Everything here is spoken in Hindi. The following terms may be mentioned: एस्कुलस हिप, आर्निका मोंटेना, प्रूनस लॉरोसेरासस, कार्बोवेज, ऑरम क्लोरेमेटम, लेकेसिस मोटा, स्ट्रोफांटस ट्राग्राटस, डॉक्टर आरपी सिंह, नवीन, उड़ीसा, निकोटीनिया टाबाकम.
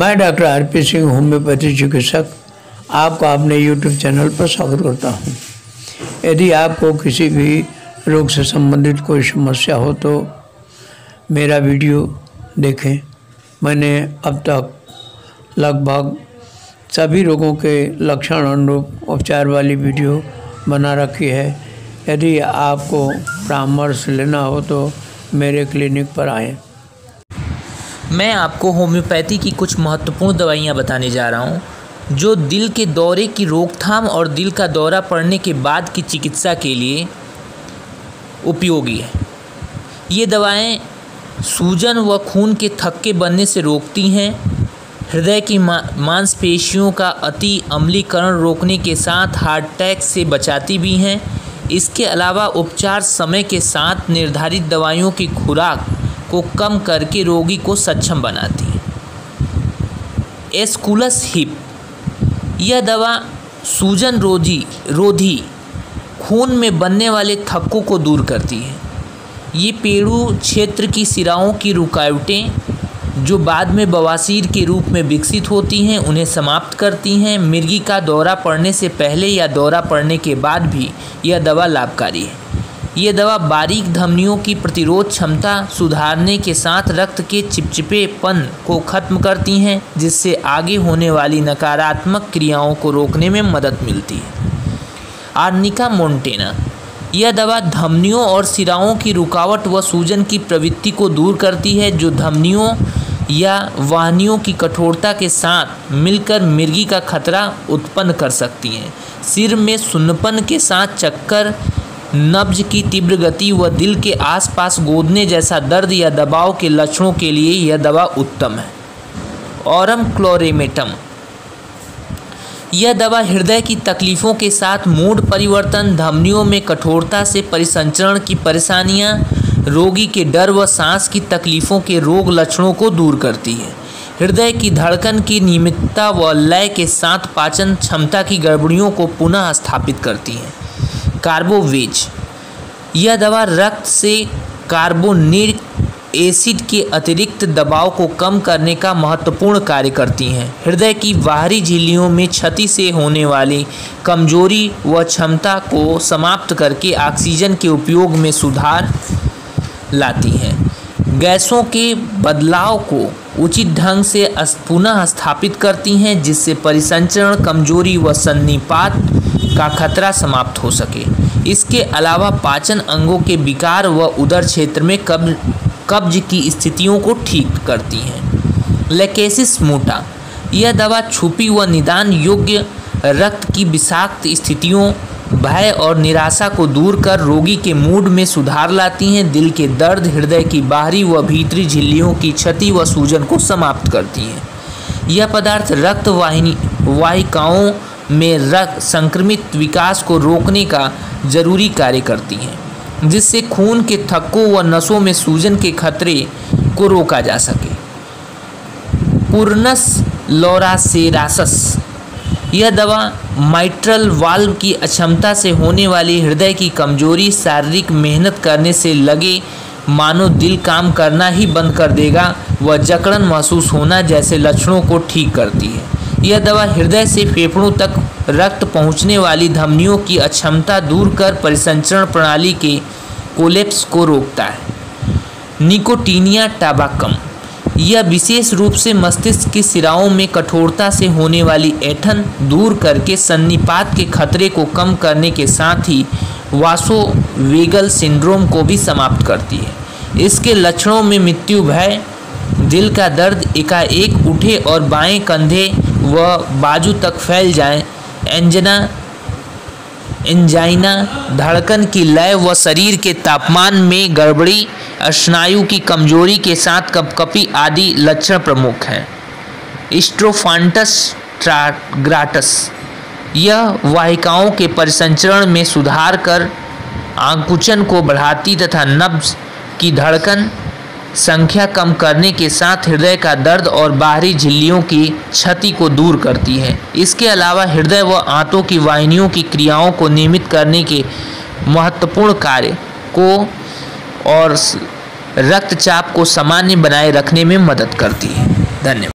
मैं डॉक्टर आरपी सिंह होम्योपैथी चिकित्सक आपको अपने यूट्यूब चैनल पर स्वागत करता हूं। यदि आपको किसी भी रोग से संबंधित कोई समस्या हो तो मेरा वीडियो देखें। मैंने अब तक लगभग सभी रोगों के लक्षण अनुरूप उपचार वाली वीडियो बना रखी है। यदि आपको परामर्श लेना हो तो मेरे क्लिनिक पर आएँ। मैं आपको होम्योपैथी की कुछ महत्वपूर्ण दवाइयाँ बताने जा रहा हूँ जो दिल के दौरे की रोकथाम और दिल का दौरा पड़ने के बाद की चिकित्सा के लिए उपयोगी है। ये दवाएं सूजन व खून के थक्के बनने से रोकती हैं, हृदय की मांसपेशियों का अति अम्लीकरण रोकने के साथ हार्ट अटैक से बचाती भी हैं। इसके अलावा उपचार समय के साथ निर्धारित दवाइयों की खुराक को कम करके रोगी को सक्षम बनाती है। एस्कुलस हिप, यह दवा सूजन रोधी खून में बनने वाले थक्कों को दूर करती है। ये पेड़ू क्षेत्र की सिराओं की रुकावटें जो बाद में बवासीर के रूप में विकसित होती हैं उन्हें समाप्त करती हैं। मिर्गी का दौरा पड़ने से पहले या दौरा पड़ने के बाद भी यह दवा लाभकारी है। ये दवा बारीक धमनियों की प्रतिरोध क्षमता सुधारने के साथ रक्त के चिपचिपेपन को खत्म करती हैं, जिससे आगे होने वाली नकारात्मक क्रियाओं को रोकने में मदद मिलती है। आर्निका मोंटेना, यह दवा धमनियों और सिराओं की रुकावट व सूजन की प्रवृत्ति को दूर करती है, जो धमनियों या वाहिनियों की कठोरता के साथ मिलकर मिर्गी का खतरा उत्पन्न कर सकती हैं। सिर में सुन्नपन के साथ चक्कर, नब्ज की तीव्र गति व दिल के आसपास गोदने जैसा दर्द या दबाव के लक्षणों के लिए यह दवा उत्तम है। ऑरम क्लोरेमेटम, यह दवा हृदय की तकलीफ़ों के साथ मूड परिवर्तन, धमनियों में कठोरता से परिसंचरण की परेशानियां, रोगी के डर व सांस की तकलीफ़ों के रोग लक्षणों को दूर करती है। हृदय की धड़कन की नियमितता व लय के साथ पाचन क्षमता की गड़बड़ियों को पुनः स्थापित करती है। कार्बोवेज, यह दवा रक्त से कार्बोनिक एसिड के अतिरिक्त दबाव को कम करने का महत्वपूर्ण कार्य करती हैं। हृदय की बाहरी झिल्लियों में क्षति से होने वाली कमजोरी व क्षमता को समाप्त करके ऑक्सीजन के उपयोग में सुधार लाती हैं। गैसों के बदलाव को उचित ढंग से पुनः स्थापित करती हैं, जिससे परिसंचरण, कमजोरी व सन्निपात का खतरा समाप्त हो सके। इसके अलावा पाचन अंगों के विकार व उदर क्षेत्र में कब्ज की स्थितियों को ठीक करती हैं। लेकेसिस मोटा, यह दवा छुपी व निदान योग्य रक्त की विषाक्त स्थितियों, भय और निराशा को दूर कर रोगी के मूड में सुधार लाती हैं। दिल के दर्द, हृदय की बाहरी व भीतरी झिल्लियों की क्षति व सूजन को समाप्त करती हैं। यह पदार्थ रक्त वाहिकाओं में रक्त संक्रमित विकास को रोकने का जरूरी कार्य करती हैं, जिससे खून के थक्कों व नसों में सूजन के खतरे को रोका जा सके। प्रूनस लॉरोसेरासस, यह दवा माइट्रल वाल्व की अक्षमता से होने वाली हृदय की कमजोरी, शारीरिक मेहनत करने से लगे मानो दिल काम करना ही बंद कर देगा व जकड़न महसूस होना जैसे लक्षणों को ठीक करती है। यह दवा हृदय से फेफड़ों तक रक्त पहुंचने वाली धमनियों की अक्षमता दूर कर परिसंचरण प्रणाली के कोलेप्स को रोकता है। निकोटीनिया टाबाकम, यह विशेष रूप से मस्तिष्क की सिराओं में कठोरता से होने वाली ऐंठन दूर करके सन्निपात के खतरे को कम करने के साथ ही वासोवेगल सिंड्रोम को भी समाप्त करती है। इसके लक्षणों में मृत्यु भय, दिल का दर्द एकाएक उठे और बाएं कंधे व बाजू तक फैल जाए, एंजाइना, धड़कन की लय व शरीर के तापमान में गड़बड़ी, स्नायु की कमजोरी के साथ कपकपी आदि लक्षण प्रमुख हैं। स्ट्रोफांटस ट्राग्राटस, यह वाहिकाओं के परिसंचरण में सुधार कर आकुंचन को बढ़ाती तथा नब्ज की धड़कन संख्या कम करने के साथ हृदय का दर्द और बाहरी झिल्लियों की क्षति को दूर करती है। इसके अलावा हृदय व आंतों की वाहिनियों की क्रियाओं को नियमित करने के महत्वपूर्ण कार्य को और रक्तचाप को सामान्य बनाए रखने में मदद करती है। धन्यवाद।